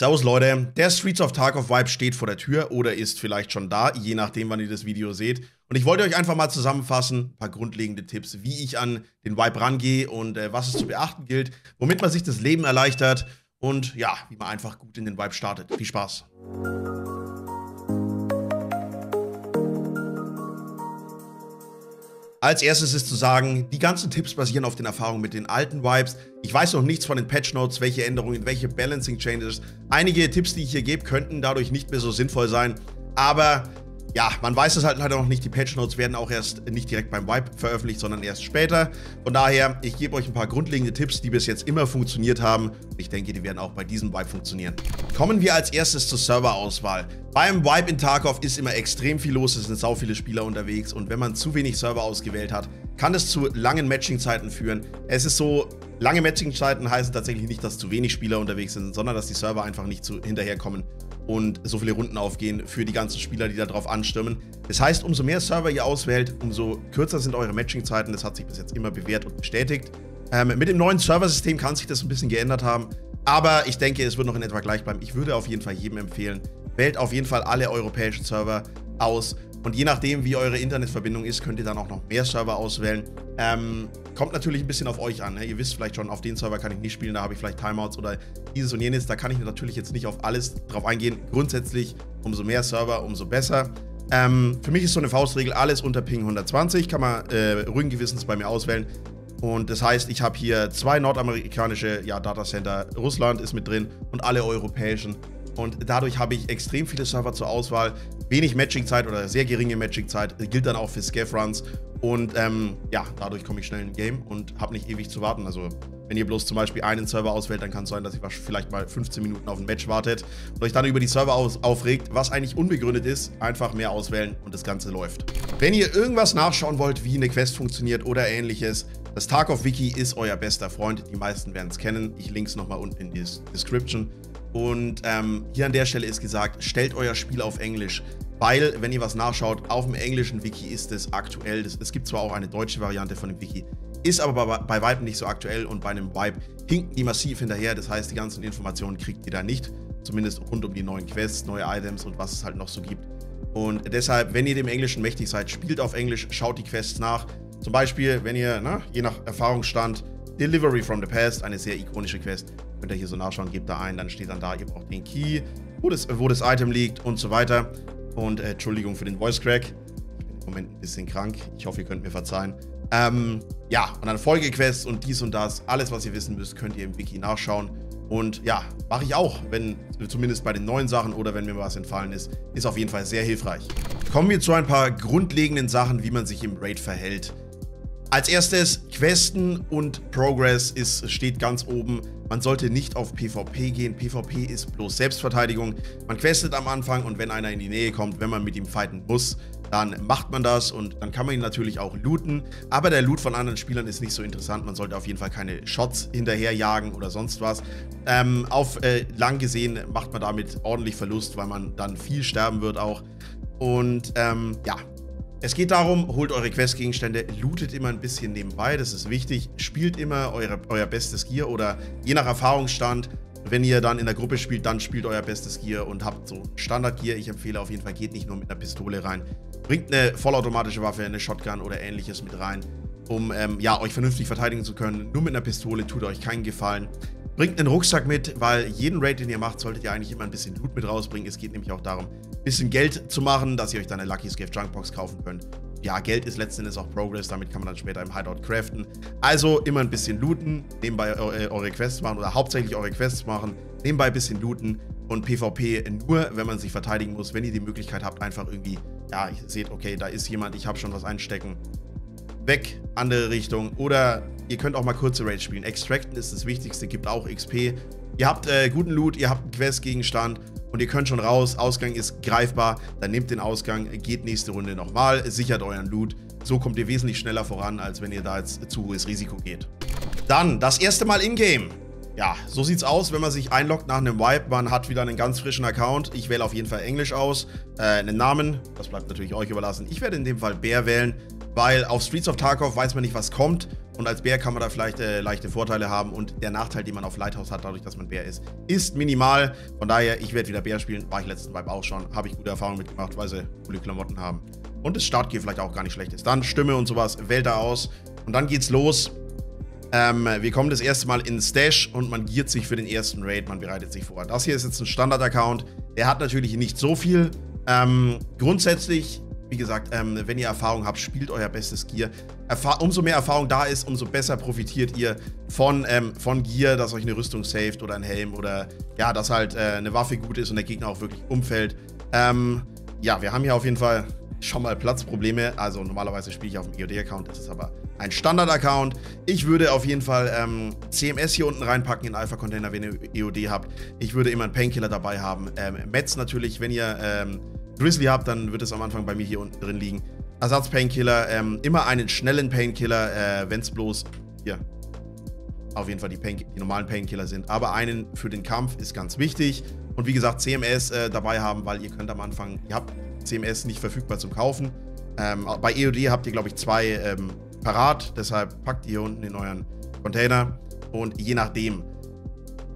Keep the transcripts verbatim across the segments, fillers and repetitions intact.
Servus Leute, der Streets of Tarkov-Vibe steht vor der Tür oder ist vielleicht schon da, je nachdem wann ihr das Video seht. Und ich wollte euch einfach mal zusammenfassen, ein paar grundlegende Tipps, wie ich an den Vibe rangehe und äh, was es zu beachten gilt, womit man sich das Leben erleichtert und ja, wie man einfach gut in den Vibe startet. Viel Spaß! Als erstes ist zu sagen, die ganzen Tipps basieren auf den Erfahrungen mit den alten Vibes. Ich weiß noch nichts von den Patch Notes, welche Änderungen, welche Balancing Changes. Einige Tipps, die ich hier gebe, könnten dadurch nicht mehr so sinnvoll sein. Aber ja, man weiß es halt leider noch nicht. Die Patch Notes werden auch erst nicht direkt beim Vibe veröffentlicht, sondern erst später. Von daher, ich gebe euch ein paar grundlegende Tipps, die bis jetzt immer funktioniert haben. Ich denke, die werden auch bei diesem Vibe funktionieren. Kommen wir als erstes zur Serverauswahl. Beim Vibe in Tarkov ist immer extrem viel los, es sind sau viele Spieler unterwegs und wenn man zu wenig Server ausgewählt hat, kann es zu langen Matching-Zeiten führen. Es ist so, lange Matching-Zeiten heißen tatsächlich nicht, dass zu wenig Spieler unterwegs sind, sondern dass die Server einfach nicht zu, hinterherkommen und so viele Runden aufgehen für die ganzen Spieler, die da drauf anstürmen. Das heißt, umso mehr Server ihr auswählt, umso kürzer sind eure Matching-Zeiten, das hat sich bis jetzt immer bewährt und bestätigt. Ähm, mit dem neuen Serversystem kann sich das ein bisschen geändert haben, aber ich denke, es wird noch in etwa gleich bleiben. Ich würde auf jeden Fall jedem empfehlen, wählt auf jeden Fall alle europäischen Server aus und je nachdem, wie eure Internetverbindung ist, könnt ihr dann auch noch mehr Server auswählen. Ähm, kommt natürlich ein bisschen auf euch an, ne? Ihr wisst vielleicht schon, auf den Server kann ich nicht spielen, da habe ich vielleicht Timeouts oder dieses und jenes, da kann ich natürlich jetzt nicht auf alles drauf eingehen. Grundsätzlich, umso mehr Server, umso besser. Ähm, für mich ist so eine Faustregel, alles unter Ping hundertzwanzig, kann man äh, ruhigen Gewissens bei mir auswählen. Und das heißt, ich habe hier zwei nordamerikanische, ja, Datacenter, Russland ist mit drin und alle europäischen. Und dadurch habe ich extrem viele Server zur Auswahl, wenig Matching-Zeit oder sehr geringe Matching-Zeit, gilt dann auch für Scav-Runs und ähm, ja, dadurch komme ich schnell in Game und habe nicht ewig zu warten. Also wenn ihr bloß zum Beispiel einen Server auswählt, dann kann es sein, dass ihr vielleicht mal fünfzehn Minuten auf ein Match wartet und euch dann über die Server aufregt, was eigentlich unbegründet ist. Einfach mehr auswählen und das Ganze läuft. Wenn ihr irgendwas nachschauen wollt, wie eine Quest funktioniert oder ähnliches, das Tarkov-Wiki ist euer bester Freund, die meisten werden es kennen. Ich linke es nochmal unten in die Description. Und ähm, hier an der Stelle ist gesagt, stellt euer Spiel auf Englisch, weil, wenn ihr was nachschaut, auf dem englischen Wiki ist es aktuell. Das, es gibt zwar auch eine deutsche Variante von dem Wiki, ist aber bei, bei Weitem nicht so aktuell und bei einem Vibe hinken die massiv hinterher. Das heißt, die ganzen Informationen kriegt ihr da nicht, zumindest rund um die neuen Quests, neue Items und was es halt noch so gibt. Und deshalb, wenn ihr dem Englischen mächtig seid, spielt auf Englisch, schaut die Quests nach. Zum Beispiel, wenn ihr, na, je nach Erfahrungsstand, Delivery from the Past, eine sehr ikonische Quest. Könnt ihr hier so nachschauen, gebt da ein, dann steht dann da, ihr braucht den Key, wo das, wo das Item liegt und so weiter. Und äh, Entschuldigung für den Voice Crack. Ich bin im Moment ein bisschen krank. Ich hoffe, ihr könnt mir verzeihen. Ähm, ja, und dann Folgequests und dies und das. Alles, was ihr wissen müsst, könnt ihr im Wiki nachschauen. Und ja, mache ich auch, wenn zumindest bei den neuen Sachen oder wenn mir was entfallen ist, ist auf jeden Fall sehr hilfreich. Kommen wir zu ein paar grundlegenden Sachen, wie man sich im Raid verhält. Als erstes, Questen und Progress ist, steht ganz oben. Man sollte nicht auf PvP gehen. PvP ist bloß Selbstverteidigung. Man questet am Anfang und wenn einer in die Nähe kommt, wenn man mit ihm fighten muss, dann macht man das und dann kann man ihn natürlich auch looten. Aber der Loot von anderen Spielern ist nicht so interessant. Man sollte auf jeden Fall keine Shots hinterherjagen oder sonst was. Ähm, auf äh, lang gesehen macht man damit ordentlich Verlust, weil man dann viel sterben wird auch. Und ähm, ja. Es geht darum, holt eure Questgegenstände, lootet immer ein bisschen nebenbei, das ist wichtig. Spielt immer eure, euer bestes Gear oder je nach Erfahrungsstand, wenn ihr dann in der Gruppe spielt, dann spielt euer bestes Gear und habt so Standard-Gear. Ich empfehle auf jeden Fall, geht nicht nur mit einer Pistole rein. Bringt eine vollautomatische Waffe, eine Shotgun oder ähnliches mit rein, um ähm, ja, euch vernünftig verteidigen zu können. Nur mit einer Pistole tut euch keinen Gefallen. Bringt einen Rucksack mit, weil jeden Raid, den ihr macht, solltet ihr eigentlich immer ein bisschen Loot mit rausbringen. Es geht nämlich auch darum, ein bisschen Geld zu machen, dass ihr euch dann eine Lucky Scav Junkbox kaufen könnt. Ja, Geld ist letzten Endes auch Progress, damit kann man dann später im Hideout craften. Also immer ein bisschen looten, nebenbei eure Quests machen oder hauptsächlich eure Quests machen, nebenbei ein bisschen looten und PvP nur, wenn man sich verteidigen muss, wenn ihr die Möglichkeit habt, einfach irgendwie, ja, ihr seht, okay, da ist jemand, ich habe schon was einstecken. Weg, andere Richtung oder ihr könnt auch mal kurze Raids spielen. Extracten ist das Wichtigste, gibt auch X P. Ihr habt äh, guten Loot, ihr habt einen Questgegenstand und ihr könnt schon raus, Ausgang ist greifbar, dann nehmt den Ausgang, geht nächste Runde nochmal, sichert euren Loot. So kommt ihr wesentlich schneller voran, als wenn ihr da jetzt zu hohes Risiko geht. Dann, das erste Mal in-game. Ja, so sieht's aus, wenn man sich einloggt nach einem Vibe. Man hat wieder einen ganz frischen Account. Ich wähle auf jeden Fall Englisch aus, äh, einen Namen, das bleibt natürlich euch überlassen. Ich werde in dem Fall Bär wählen, weil auf Streets of Tarkov weiß man nicht, was kommt. Und als Bär kann man da vielleicht äh, leichte Vorteile haben. Und der Nachteil, den man auf Lighthouse hat, dadurch, dass man Bär ist, ist minimal. Von daher, ich werde wieder Bär spielen. War ich letzten Vibe auch schon. Habe ich gute Erfahrungen mitgemacht, weil sie coole Klamotten haben. Und das Startgear vielleicht auch gar nicht schlecht ist. Dann Stimme und sowas, wählt da aus. Und dann geht's los. Ähm, wir kommen das erste Mal in Stash und man giert sich für den ersten Raid. Man bereitet sich vor. Das hier ist jetzt ein Standard-Account. Der hat natürlich nicht so viel. Ähm, grundsätzlich, wie gesagt, ähm, wenn ihr Erfahrung habt, spielt euer bestes Gear. Erfahr- umso mehr Erfahrung da ist, umso besser profitiert ihr von, ähm, von Gear, dass euch eine Rüstung saved oder ein Helm oder ja, dass halt äh, eine Waffe gut ist und der Gegner auch wirklich umfällt. Ähm, ja, wir haben hier auf jeden Fall schon mal Platzprobleme. Also normalerweise spiele ich auf dem E O D-Account, das ist aber ein Standard-Account. Ich würde auf jeden Fall ähm, C M S hier unten reinpacken in Alpha-Container, wenn ihr E O D habt. Ich würde immer einen Painkiller dabei haben. Ähm, Metz natürlich, wenn ihr ähm, Grizzly habt, dann wird es am Anfang bei mir hier unten drin liegen. Ersatz-Painkiller, ähm, immer einen schnellen Painkiller, äh, wenn es bloß hier auf jeden Fall die, Pain die normalen Painkiller sind. Aber einen für den Kampf ist ganz wichtig. Und wie gesagt, C M S äh, dabei haben, weil ihr könnt am Anfang, ihr habt C M S nicht verfügbar zum Kaufen. Ähm, bei E O D habt ihr, glaube ich, zwei ähm, parat. Deshalb packt ihr hier unten in euren Container. Und je nachdem,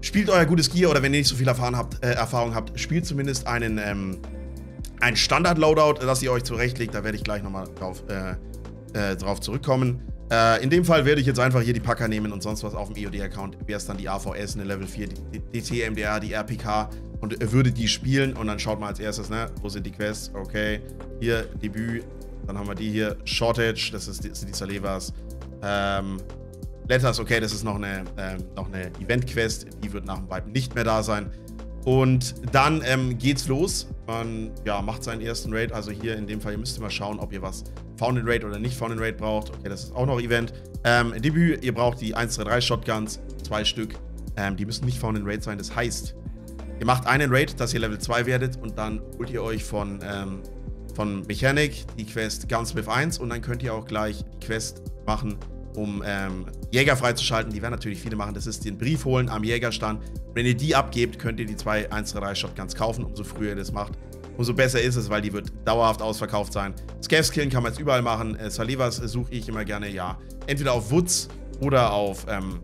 spielt euer gutes Gear oder wenn ihr nicht so viel erfahren habt, äh, Erfahrung habt, spielt zumindest einen, ähm, einen Standard-Loadout, das ihr euch zurechtlegt. Da werde ich gleich nochmal drauf, äh, äh, drauf zurückkommen. Äh, in dem Fall werde ich jetzt einfach hier die Packer nehmen und sonst was auf dem E O D-Account. Wäre es dann die A V S, eine Level vier, die D T M D A, die R P K und äh, würde die spielen. Und dann schaut mal als erstes, ne, wo sind die Quests? Okay, hier Debüt. Dann haben wir die hier, Shortage, das, ist, das sind die Salevas. Ähm, Letters, okay, das ist noch eine, ähm, noch eine Event-Quest. Die wird nach dem Vibe nicht mehr da sein. Und dann ähm, geht's los. Man ja, macht seinen ersten Raid. Also hier in dem Fall, ihr müsst mal schauen, ob ihr was Founded Raid oder nicht Founded Raid braucht. Okay, das ist auch noch Event. Ähm, Debüt, ihr braucht die eins drei drei Shotguns, zwei Stück. Ähm, die müssen nicht Founded Raid sein. Das heißt, ihr macht einen Raid, dass ihr Level zwei werdet und dann holt ihr euch von, ähm, von Mechanic die Quest Gunsmith eins und dann könnt ihr auch gleich die Quest machen, um ähm, Jäger freizuschalten. Die werden natürlich viele machen. Das ist den Brief holen am Jägerstand. Wenn ihr die abgebt, könnt ihr die zwei eins drei drei Shotguns kaufen. Umso früher ihr das macht, umso besser ist es, weil die wird dauerhaft ausverkauft sein. Scavs killen kann man jetzt überall machen. Äh, Salivas suche ich immer gerne, ja. Entweder auf Woods oder auf, ähm,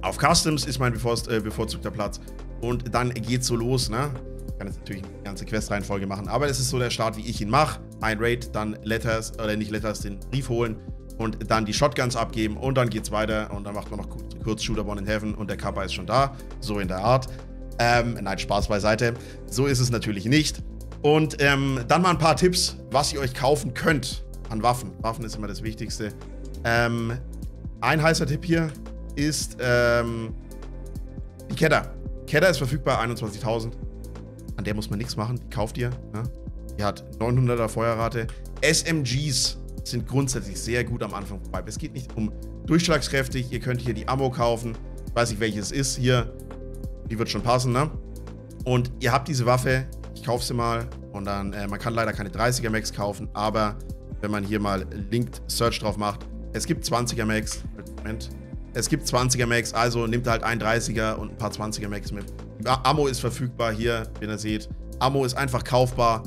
auf Customs ist mein bevor, äh, bevorzugter Platz. Und dann geht's so los, ne? Ich kann jetzt natürlich eine ganze Quest-Reihenfolge machen, aber das ist so der Start, wie ich ihn mache. Ein Raid, dann Letters, oder nicht Letters, den Brief holen. Und dann die Shotguns abgeben und dann geht's weiter und dann macht man noch kurz Shooterborn in Heaven und der Kappa ist schon da, so in der Art. Ähm, nein, Spaß beiseite. So ist es natürlich nicht. Und ähm, dann mal ein paar Tipps, was ihr euch kaufen könnt an Waffen. Waffen ist immer das Wichtigste. Ähm, ein heißer Tipp hier ist ähm, die Kedr. Kedr ist verfügbar, einundzwanzigtausend. An der muss man nichts machen, die kauft ihr. Ne? Die hat neunhunderter Feuerrate. S M Gs sind grundsätzlich sehr gut am Anfang vorbei. Es geht nicht um durchschlagskräftig. Ihr könnt hier die Ammo kaufen. Ich weiß nicht, welches ist hier. Die wird schon passen, ne? Und ihr habt diese Waffe. Ich kaufe sie mal. Und dann, äh, man kann leider keine dreißiger Max kaufen. Aber wenn man hier mal Linked Search drauf macht. Es gibt zwanziger Max. Moment. Es gibt zwanziger Max. Also nehmt halt einen dreißiger und ein paar zwanziger Max mit. Die Ammo ist verfügbar hier, wenn ihr seht. Ammo ist einfach kaufbar.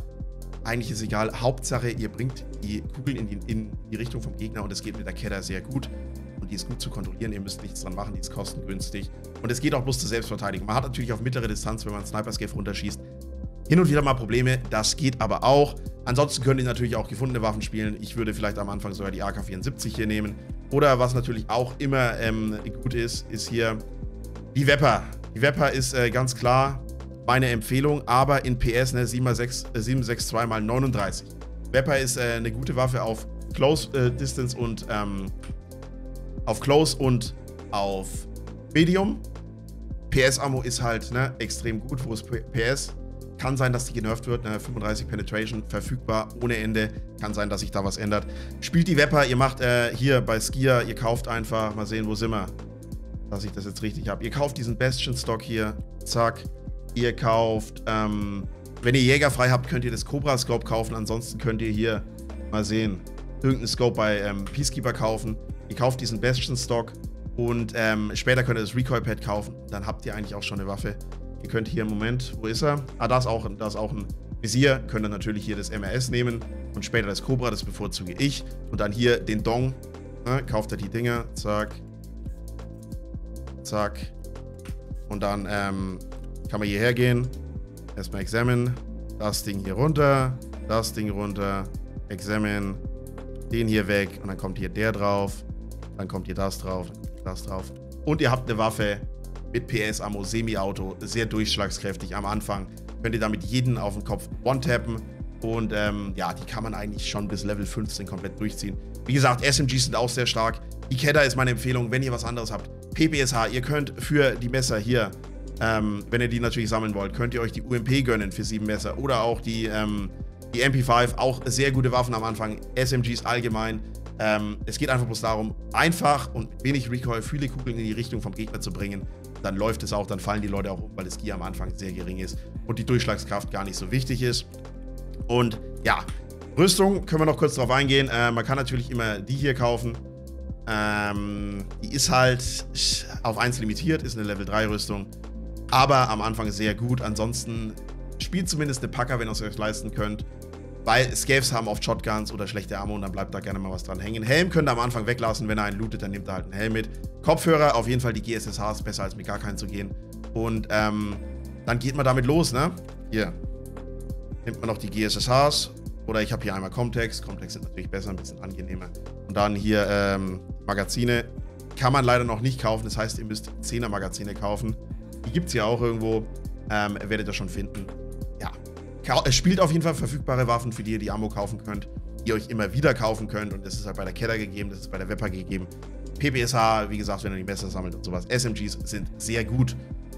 Eigentlich ist egal. Hauptsache, ihr bringt die Kugeln in die, in die Richtung vom Gegner und es geht mit der Kedr sehr gut. Und die ist gut zu kontrollieren. Ihr müsst nichts dran machen. Die ist kostengünstig. Und es geht auch bloß zur Selbstverteidigung. Man hat natürlich auf mittlere Distanz, wenn man Sniper-Scav runterschießt, hin und wieder mal Probleme. Das geht aber auch. Ansonsten könnt ihr natürlich auch gefundene Waffen spielen. Ich würde vielleicht am Anfang sogar die A K vierundsiebzig hier nehmen. Oder was natürlich auch immer ähm, gut ist, ist hier die Wepper. Die Wepper ist äh, ganz klar meine Empfehlung, aber in P S, ne, sieben sechs zwei mal neununddreißig. Wepper ist äh, eine gute Waffe auf Close äh, Distance und ähm, auf Close und auf Medium. P S-Ammo ist halt, ne, extrem gut, wo es P S. Kann sein, dass die genervt wird, ne, fünfunddreißig Penetration, verfügbar, ohne Ende. Kann sein, dass sich da was ändert. Spielt die Wepper, ihr macht äh, hier bei Skia, ihr kauft einfach, mal sehen, wo sind wir, dass ich das jetzt richtig habe. Ihr kauft diesen Bastion-Stock hier, zack. Ihr kauft, ähm, wenn ihr Jäger frei habt, könnt ihr das Cobra Scope kaufen. Ansonsten könnt ihr hier, mal sehen, irgendeinen Scope bei ähm, Peacekeeper kaufen. Ihr kauft diesen Bastion Stock und ähm, später könnt ihr das Recoil-Pad kaufen. Dann habt ihr eigentlich auch schon eine Waffe. Ihr könnt hier im Moment, wo ist er? Ah, da ist auch, da ist auch ein Visier. Könnt ihr natürlich hier das M R S nehmen und später das Cobra, das bevorzuge ich. Und dann hier den Dong, Ne? Kauft er die Dinger, zack, zack. Und dann ähm, kann man hierher gehen, erstmal examine, das Ding hier runter, das Ding runter, examine, den hier weg und dann kommt hier der drauf, dann kommt hier das drauf, das drauf. Und ihr habt eine Waffe mit P S-Ammo, Semi-Auto, sehr durchschlagskräftig am Anfang. Könnt ihr damit jeden auf den Kopf one-tappen. Und ähm, ja, die kann man eigentlich schon bis Level fünfzehn komplett durchziehen. Wie gesagt, S M Gs sind auch sehr stark. Die Kedr ist meine Empfehlung, wenn ihr was anderes habt. P P S H, ihr könnt für die Messer hier, ähm, wenn ihr die natürlich sammeln wollt, könnt ihr euch die U M P gönnen für sieben Messer. Oder auch die, ähm, die M P fünf, auch sehr gute Waffen am Anfang. S M Gs allgemein. Ähm, es geht einfach bloß darum, einfach und wenig Recoil, viele Kugeln in die Richtung vom Gegner zu bringen. Dann läuft es auch, dann fallen die Leute auch um, weil das Gear am Anfang sehr gering ist und die Durchschlagskraft gar nicht so wichtig ist. Und ja, Rüstung können wir noch kurz drauf eingehen. Äh, man kann natürlich immer die hier kaufen. Ähm, die ist halt auf eins limitiert, ist eine Level drei Rüstung. Aber am Anfang sehr gut. Ansonsten spielt zumindest eine Packer, wenn ihr es euch leisten könnt. Weil Scavs haben oft Shotguns oder schlechte Ammo und dann bleibt da gerne mal was dran hängen. Helm könnt ihr am Anfang weglassen. Wenn er einen lootet, dann nimmt er halt einen Helm mit. Kopfhörer, auf jeden Fall die G S S H, besser als mit gar keinen zu gehen. Und ähm, dann geht man damit los, ne? Hier. Nimmt man noch die G S S Hs oder ich habe hier einmal Comtex. Comtex sind natürlich besser, ein bisschen angenehmer. Und dann hier ähm, Magazine kann man leider noch nicht kaufen. Das heißt, ihr müsst zehner Magazine kaufen. Die gibt es ja auch irgendwo. Ähm, werdet ihr schon finden. Ja, es spielt auf jeden Fall verfügbare Waffen, für die ihr die Ammo kaufen könnt, die ihr euch immer wieder kaufen könnt. Und das ist halt bei der Kedr gegeben, das ist bei der Wepper gegeben. P P S H, wie gesagt, wenn ihr die Messer sammelt und sowas. S M Gs sind sehr gut.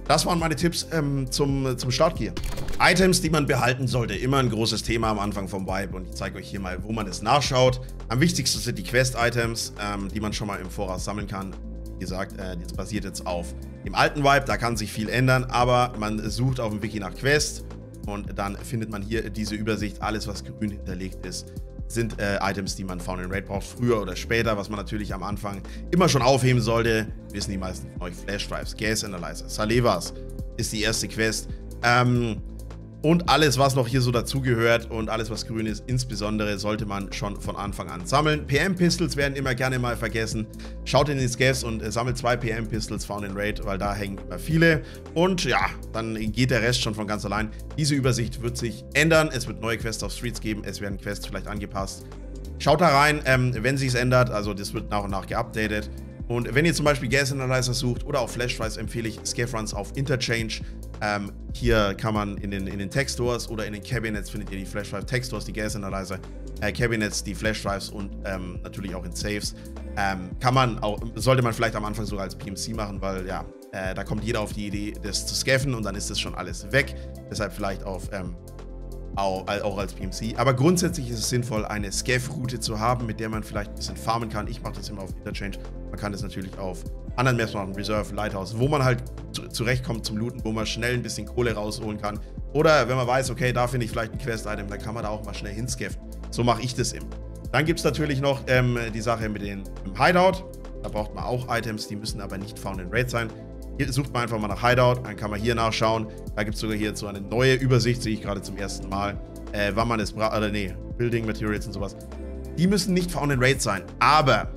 Das waren meine Tipps ähm, zum, zum Startgear. Items, die man behalten sollte, immer ein großes Thema am Anfang vom Wipe und ich zeige euch hier mal, wo man es nachschaut. Am wichtigsten sind die Quest-Items, ähm, die man schon mal im Voraus sammeln kann. Wie gesagt, äh, das basiert jetzt auf dem alten Wipe, da kann sich viel ändern, aber man sucht auf dem Wiki nach Quest und dann findet man hier diese Übersicht, alles was grün hinterlegt ist. Sind äh, Items, die man Found in Raid braucht, früher oder später, was man natürlich am Anfang immer schon aufheben sollte. Wissen die meisten von euch, Flash Drives, Gas Analyzer, Salevas ist die erste Quest. Ähm, und alles, was noch hier so dazugehört und alles, was grün ist, insbesondere sollte man schon von Anfang an sammeln. P M-Pistols werden immer gerne mal vergessen. Schaut in den Scavs und äh, sammelt zwei P M-Pistols Found in Raid, weil da hängen immer viele. Und ja, dann geht der Rest schon von ganz allein. Diese Übersicht wird sich ändern. Es wird neue Quests auf Streets geben. Es werden Quests vielleicht angepasst. Schaut da rein, ähm, wenn sich's ändert. Also das wird nach und nach geupdatet. Und wenn ihr zum Beispiel Gas Analyzer sucht oder auch Flash Drives, empfehle ich Scav Runs auf Interchange. Ähm, hier kann man in den, in den Tech Stores oder in den Cabinets findet ihr die Flash Drive Tech Stores, die Gas Analyzer, äh, Cabinets, die Flash Drives und ähm, natürlich auch in Safes. Ähm, kann man auch, sollte man vielleicht am Anfang sogar als P M C machen, weil ja, äh, da kommt jeder auf die Idee, das zu scaffen und dann ist das schon alles weg. Deshalb vielleicht auf, ähm, auch, auch als P M C. Aber grundsätzlich ist es sinnvoll, eine Scav-Route zu haben, mit der man vielleicht ein bisschen farmen kann. Ich mache das immer auf Interchange. Man kann das natürlich auf anderen Maps machen, Reserve, Lighthouse, wo man halt zurechtkommt zum Looten, wo man schnell ein bisschen Kohle rausholen kann. Oder wenn man weiß, okay, da finde ich vielleicht ein Quest-Item, dann kann man da auch mal schnell hinscaffen. So mache ich das immer. Dann gibt es natürlich noch ähm, die Sache mit dem Hideout. Da braucht man auch Items, die müssen aber nicht found in Raid sein. Hier sucht man einfach mal nach Hideout, dann kann man hier nachschauen. Da gibt es sogar hier so eine neue Übersicht, sehe ich gerade zum ersten Mal, äh, wann man es braucht, oder nee, Building Materials und sowas. Die müssen nicht found in Raid sein, aber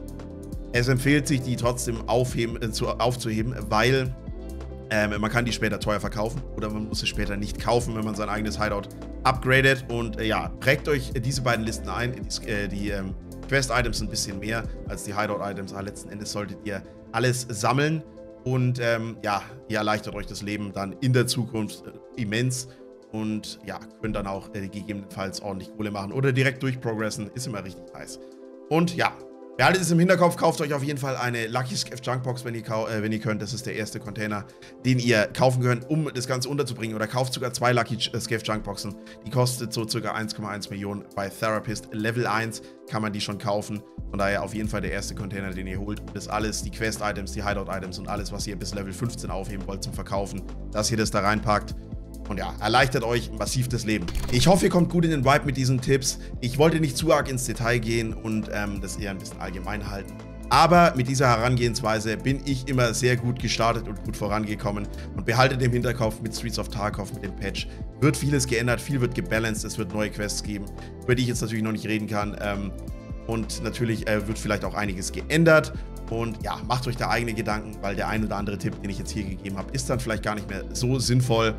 es empfiehlt sich, die trotzdem aufheben, äh, zu, aufzuheben, weil ähm, man kann die später teuer verkaufen oder man muss sie später nicht kaufen, wenn man sein eigenes Hideout upgradet. Und äh, ja, prägt euch diese beiden Listen ein, die, äh, die ähm, Quest-Items ein bisschen mehr als die Hideout-Items, aber letzten Endes solltet ihr alles sammeln. Und ähm, ja, ihr erleichtert euch das Leben dann in der Zukunft äh, immens und ja, könnt dann auch äh, gegebenenfalls ordentlich Kohle machen oder direkt durchprogressen, ist immer richtig nice. Und ja, behaltet es im Hinterkopf, kauft euch auf jeden Fall eine Lucky Scav Junkbox, wenn ihr, äh, wenn ihr könnt. Das ist der erste Container, den ihr kaufen könnt, um das Ganze unterzubringen. Oder kauft sogar zwei Lucky Scav Junkboxen. Die kostet so ca. eins Komma eins Millionen. Bei Therapist Level eins kann man die schon kaufen. Von daher auf jeden Fall der erste Container, den ihr holt. Und das alles, die Quest-Items, die Hideout-Items und alles, was ihr bis Level fünfzehn aufheben wollt zum Verkaufen, dass ihr das da reinpackt. Und ja, erleichtert euch massiv das Leben. Ich hoffe, ihr kommt gut in den Vibe mit diesen Tipps. Ich wollte nicht zu arg ins Detail gehen und ähm, das eher ein bisschen allgemein halten. Aber mit dieser Herangehensweise bin ich immer sehr gut gestartet und gut vorangekommen. Und behaltet im Hinterkopf mit Streets of Tarkov, mit dem Patch, wird vieles geändert, viel wird gebalanced, es wird neue Quests geben, über die ich jetzt natürlich noch nicht reden kann. Ähm, und natürlich äh, wird vielleicht auch einiges geändert. Und ja, macht euch da eigene Gedanken, weil der ein oder andere Tipp, den ich jetzt hier gegeben habe, ist dann vielleicht gar nicht mehr so sinnvoll.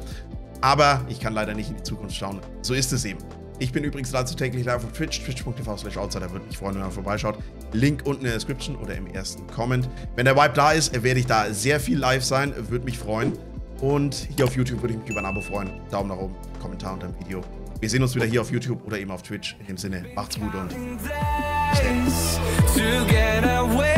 Aber ich kann leider nicht in die Zukunft schauen. So ist es eben. Ich bin übrigens dazu täglich live auf Twitch, twitch punkt t v slash outsider. Würde mich freuen, wenn ihr vorbeischaut. Link unten in der Description oder im ersten Comment. Wenn der Vibe da ist, werde ich da sehr viel live sein. Würde mich freuen. Und hier auf YouTube würde ich mich über ein Abo freuen. Daumen nach oben, Kommentar unter dem Video. Wir sehen uns wieder hier auf YouTube oder eben auf Twitch. In dem Sinne, macht's gut und bis dann.